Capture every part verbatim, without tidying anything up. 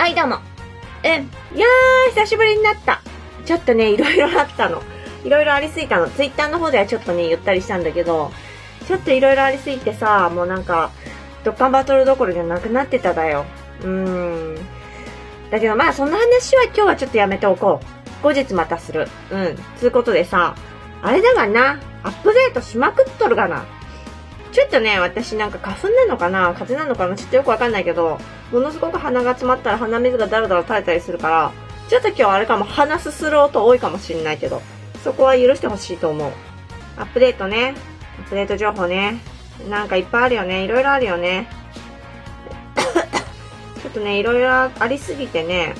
はい、どうも。え、いやー、久しぶりになった。ちょっとね、いろいろあったの。いろいろありすぎたの。ツイッターの方ではちょっとね、言ったりしたんだけど、ちょっといろいろありすぎてさ、もうなんか、ドッカンバトルどころじゃなくなってただよ。うーん。だけどまあ、そんな話は今日はちょっとやめておこう。後日またする。うん。つうことでさ、あれだがな、アップデートしまくっとるがな。ちょっとね、私なんか花粉なのかな風邪なのかなちょっとよくわかんないけど、ものすごく鼻が詰まったら鼻水がだらだら垂れたりするから、ちょっと今日あれかも鼻すする音多いかもしんないけど、そこは許してほしいと思う。アップデートね。アップデート情報ね。なんかいっぱいあるよね。いろいろあるよね。ちょっとね、いろいろありすぎてね。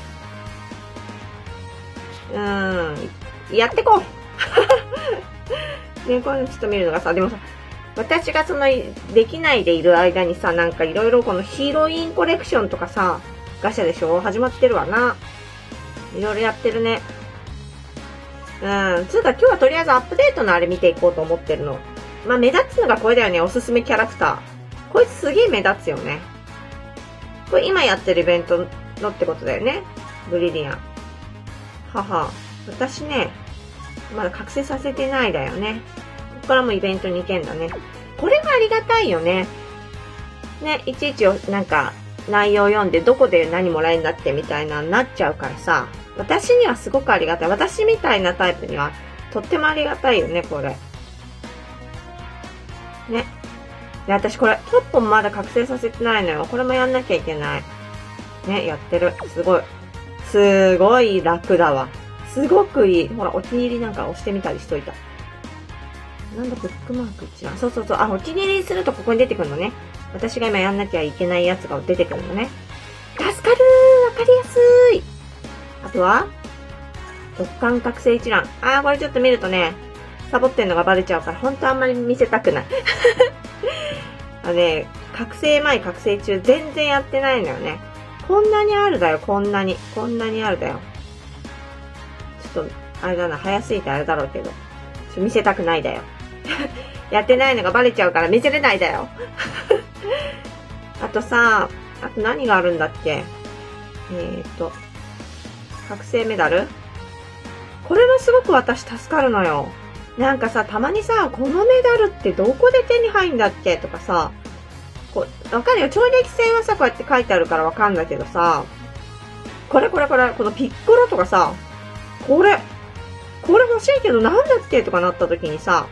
うーん。やってこうね、こういうのちょっと見るのがさ、でもさ、私がそのできないでいる間にさ、なんかいろいろこのヒロインコレクションとかさ、ガシャでしょ？始まってるわな。いろいろやってるね。うん。つうか今日はとりあえずアップデートのあれ見ていこうと思ってるの。まあ目立つのがこれだよね。おすすめキャラクター。こいつすげえ目立つよね。これ今やってるイベントのってことだよね。ブリリアン。はは。私ね、まだ覚醒させてないだよね。ここからもイベントに行けんだね。これがありがたいよね。ね、いちいちなんか内容読んでどこで何もらえんだってみたいなになっちゃうからさ、私にはすごくありがたい。私みたいなタイプにはとってもありがたいよね、これ。ね。で、私これ、トップもまだ覚醒させてないのよ。これもやんなきゃいけない。ね、やってる。すごい。すごい楽だわ。すごくいい。ほら、お気に入りなんか押してみたりしといた。なんだ、ブックマーク一覧。そうそうそう。あ、お気に入りするとここに出てくるのね。私が今やんなきゃいけないやつが出てくるのね。助かるー、わかりやすい。あとは、ドッカン覚醒一覧。あー、これちょっと見るとね、サボってんのがバレちゃうから、ほんとあんまり見せたくない。あのね、覚醒前、覚醒中、全然やってないのよね。こんなにあるだよ、こんなに。こんなにあるだよ。ちょっと、あれだな、早すぎてあれだろうけど。見せたくないだよ。やってないのがバレちゃうから見せれないだよ。あとさ、あと何があるんだっけ？えーと、覚醒メダル？これはすごく私助かるのよ。なんかさ、たまにさ、このメダルってどこで手に入んだっけとかさ、こう、わかるよ。超激戦はさ、こうやって書いてあるからわかんだけどさ、これこれこれ、このピッコロとかさ、これ、これ欲しいけどなんだっけとかなった時にさ、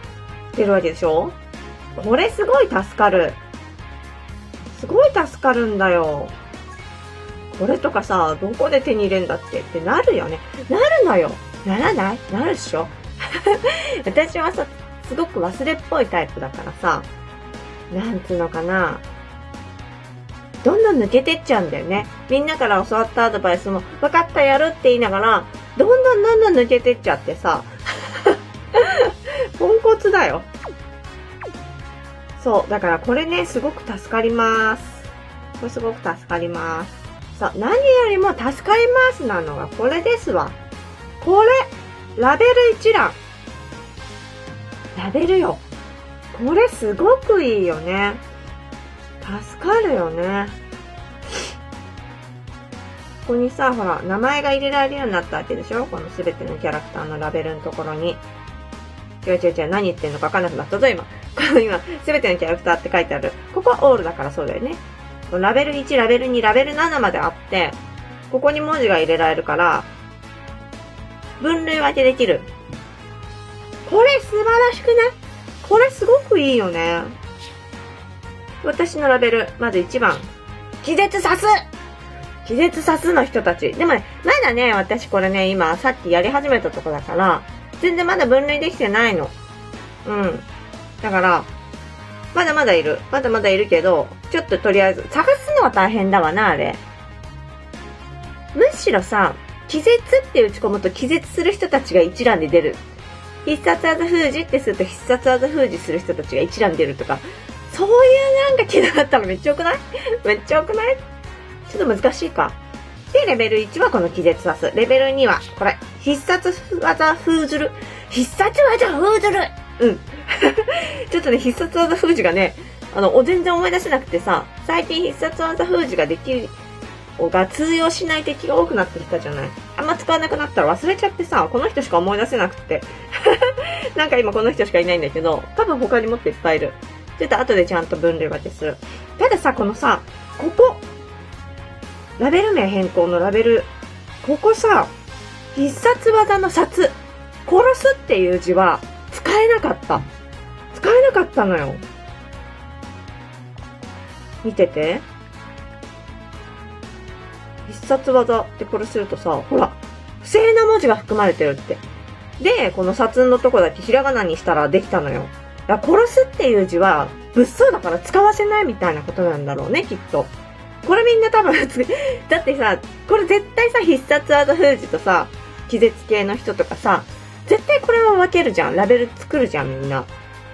出るわけでしょ？これすごい助かる。すごい助かるんだよ。これとかさ、どこで手に入れんだっけってなるよね。なるのよ。ならない？なるっしょ。私はさ、すごく忘れっぽいタイプだからさ、なんつうのかな。どんどん抜けてっちゃうんだよね。みんなから教わったアドバイスも、分かったやるって言いながら、どんどんどんどん抜けてっちゃってさ、ポンコツだよ。そう、だからこれね、すごく助かります。これすごく助かります。さ、何よりも助かりますなのがこれですわ。これ、ラベル一覧。ラベルよ。これすごくいいよね。助かるよね。ここにさ、ほら、名前が入れられるようになったわけでしょ？このすべてのキャラクターのラベルのところに。違う違う違う、何言ってんのか分かんなくなったぞ、今。この今、すべてのキャラクターって書いてある。ここはオールだからそうだよね。ラベルいち、ラベルに、ラベルななまであって、ここに文字が入れられるから、分類分けできる。これ素晴らしくない？これすごくいいよね。私のラベル、まずいちばん。気絶さす！気絶さすの人たち。でもね、まだね、私これね、今、さっきやり始めたとこだから、全然まだ分類できてないの。うん。だから、まだまだいる。まだまだいるけど、ちょっととりあえず、探すのは大変だわな、あれ。むしろさ、気絶って打ち込むと気絶する人たちが一覧で出る。必殺技封じってすると必殺技封じする人たちが一覧出るとか、そういうなんか気になったらめっちゃ良くない？めっちゃ良くない？ちょっと難しいか。で、レベルいちはこの気絶さす。レベルには、これ。必殺技封じる。必殺技封じる！うん。ちょっとね、必殺技封じがね、あの、全然思い出せなくてさ、最近必殺技封じができが通用しない敵が多くなってきたじゃない。あんま使わなくなったら忘れちゃってさ、この人しか思い出せなくってなんか今この人しかいないんだけど、多分他にもっといっぱいいる。ちょっと後でちゃんと分類分けする。たださ、このさ、ここラベル名変更のラベル、ここさ、必殺技の殺、殺すっていう字は使えなかった。使えなかったのよ。見てて。必殺技ってこれするとさ、ほら、不正な文字が含まれてるって。で、この殺のとこだけひらがなにしたらできたのよ。だから殺すっていう字は物騒だから使わせないみたいなことなんだろうね、きっと。これみんな多分だってさ、これ絶対さ、必殺技封じとさ、気絶系の人とかさ、絶対これは分けるじゃん。ラベル作るじゃん、みんな。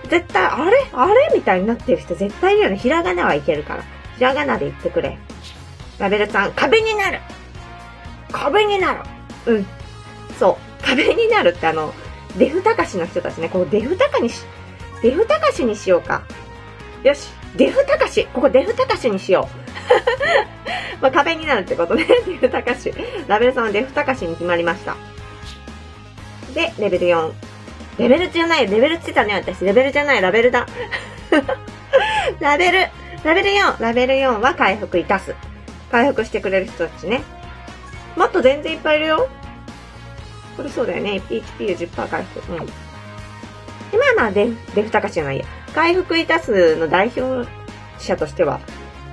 絶対、あれあれみたいになってる人絶対いるよね。ひらがなはいけるから。ひらがなで言ってくれ。ラベルさん、壁になる壁になるうん。そう。壁になるってあの、デフタカシの人たちね。こう、デフタカにし、デフタカシにしようか。よし。デフタカシ。ここデフタカシにしよう。まあ壁になるってことね。デフタカシ。ラベルさんはデフタカシに決まりました。で、レベルよん。レベルじゃない、レベルついたね、私。レベルじゃない、ラベルだ。ラベル、ラベルよん。ラベルよんは回復いたす。回復してくれる人たちね。マット全然いっぱいいるよ。これそうだよね。エイチピーじゅっパーセント 回復。うん。で、まあまあデ、デフタカシじゃないや。回復いたすの代表者としては、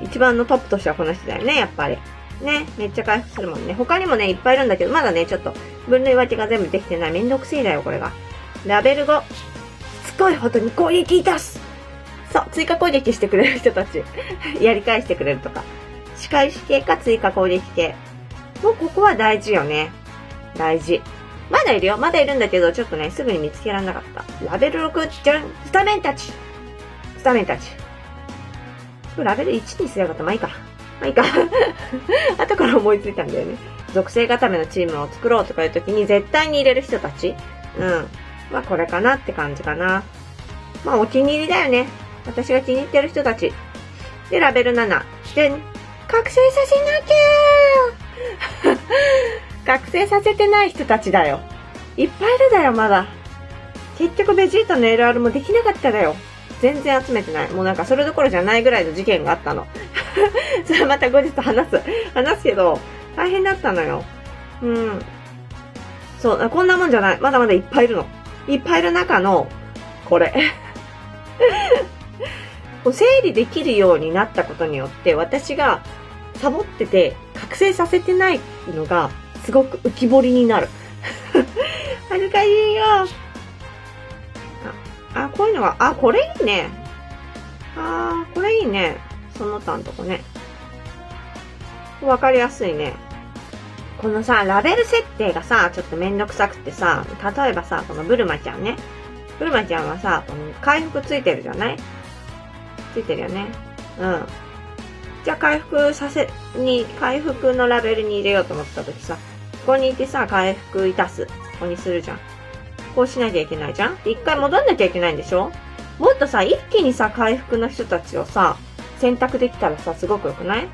一番のトップとしてはこの人だよね、やっぱり。ね、めっちゃ回復するもんね。他にもね、いっぱいいるんだけど、まだね、ちょっと分類分けが全部できてない。めんどくせえだよ、これが。ラベルご。しつこいほどに攻撃いたす。そう、追加攻撃してくれる人たち。やり返してくれるとか。仕返し系か追加攻撃系。もうここは大事よね。大事。まだいるよ。まだいるんだけど、ちょっとね、すぐに見つけられなかった。ラベルろく、じゃん。スタメンたち。スタメンたち。ラベルいちにすればよかった。まあいいか。まあいいか。後から思いついたんだよね。属性固めのチームを作ろうとかいう時に絶対に入れる人たち。うん。まあこれかなって感じかな。まあお気に入りだよね。私が気に入ってる人たち。で、ラベルなな。で、覚醒させなきゃー覚醒させてない人たちだよ。いっぱいいるだよ、まだ。結局ベジータの エルアール もできなかっただよ。全然集めてない。もうなんかそれどころじゃないぐらいの事件があったの。それまた後日話す。話すけど、大変だったのよ。うん。そう、こんなもんじゃない。まだまだいっぱいいるの。いっぱいいる中の、これ。こう整理できるようになったことによって、私がサボってて、覚醒させてないのが、すごく浮き彫りになる。恥ずかしいよ。あ、こういうのが、あ、これいいね。あー、これいいね。その他のとこね。わかりやすいね。このさ、ラベル設定がさ、ちょっとめんどくさくってさ、例えばさ、このブルマちゃんね。ブルマちゃんはさ、この回復ついてるじゃない？ついてるよね。うん。じゃあ回復させ、に、回復のラベルに入れようと思ったときさ、ここにいてさ、回復いたす。ここにするじゃん。こうしなきゃいけないじゃん。一回戻んなきゃいけないんでしょ。もっとさ、一気にさ、回復の人たちをさ、選択できたらさ、すごく良くない？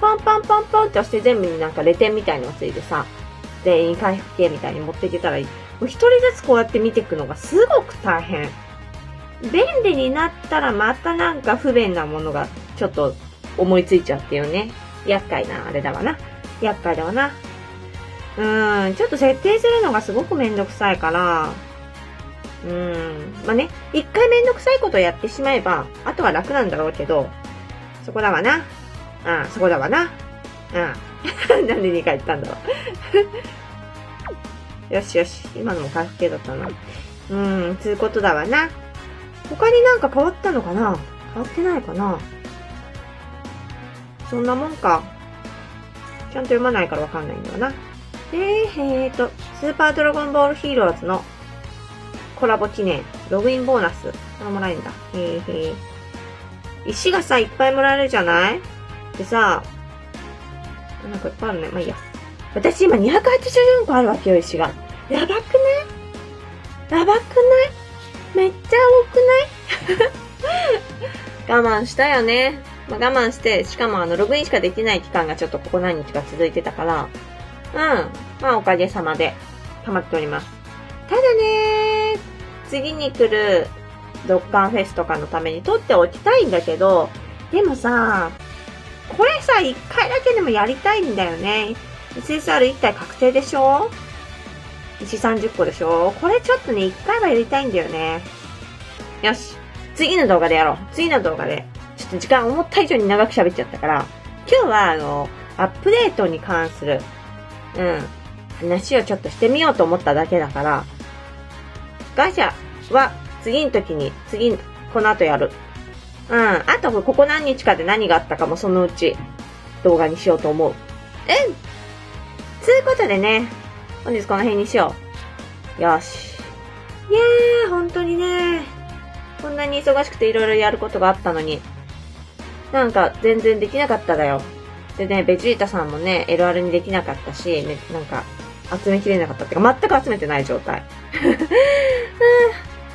ポンポンポンポンって押して全部になんかレテンみたいのがついてさ、全員回復系みたいに持っていけたらいい。もう一人ずつこうやって見ていくのがすごく大変。便利になったらまたなんか不便なものがちょっと思いついちゃってよね。厄介な、あれだわな。厄介だわな。うーん、ちょっと設定するのがすごくめんどくさいから、うーん、まあね、一回めんどくさいことをやってしまえば、あとは楽なんだろうけど、そこだわな。うん、そこだわな。うん。なんでにかい言ったんだろう。よしよし、今のも回復系だったな。うーん、つうことだわな。他になんか変わったのかな？変わってないかな？そんなもんか。ちゃんと読まないからわかんないんだよな。で、えーと、スーパードラゴンボールヒーローズのコラボ記念、ログインボーナス。これもらえるんだ。へーへー。石がさ、いっぱいもらえるじゃないでさ、なんかいっぱいあるね。まあいいや。私今にひゃくはちじゅうよんこあるわけよ、石が。やばくない？やばくない？めっちゃ多くない？我慢したよね。まあ、我慢して、しかもあの、ログインしかできない期間がちょっとここ何日か続いてたから、うん、まあおかげさまで、溜まっております。ただね、次に来る、ドッカンフェスとかのために取っておきたいんだけど、でもさ、これさ、一回だけでもやりたいんだよね。エスエスアールいち 体確定でしょ ?いちさんじゅっこでしょ。これちょっとね、一回はやりたいんだよね。よし。次の動画でやろう。次の動画で。ちょっと時間思った以上に長く喋っちゃったから、今日はあの、アップデートに関する、うん、話をちょっとしてみようと思っただけだから、ガシャは次の時に、次、この後やる。うん、あとここ何日かで何があったかもそのうち動画にしようと思う。うんつうことでね、本日この辺にしよう。よし。いやー、本当にね、こんなに忙しくていろいろやることがあったのに、なんか全然できなかっただよ。でね、ベジータさんもね、エルアール にできなかったし、ね、なんか集めきれなかったっていうか、全く集めてない状態。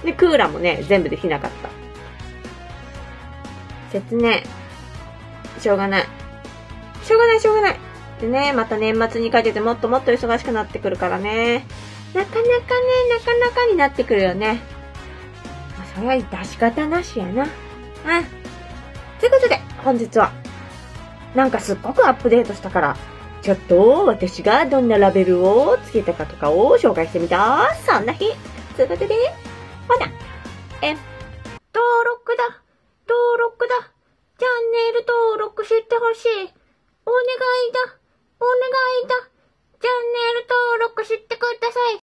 で、クーラーもね、全部できなかった。切ねえ。しょうがない。しょうがない、しょうがない。でね、また年末にかけてもっともっと忙しくなってくるからね。なかなかね、なかなかになってくるよね。まあ、それは致し方なしやな。うん。ということで、本日は、なんかすっごくアップデートしたから、ちょっと私がどんなラベルをつけたかとかを紹介してみた。そんな日。ということで、ほな、え、登録だ。登録だ。チャンネル登録してほしい。お願いだ。お願いだ。チャンネル登録してください。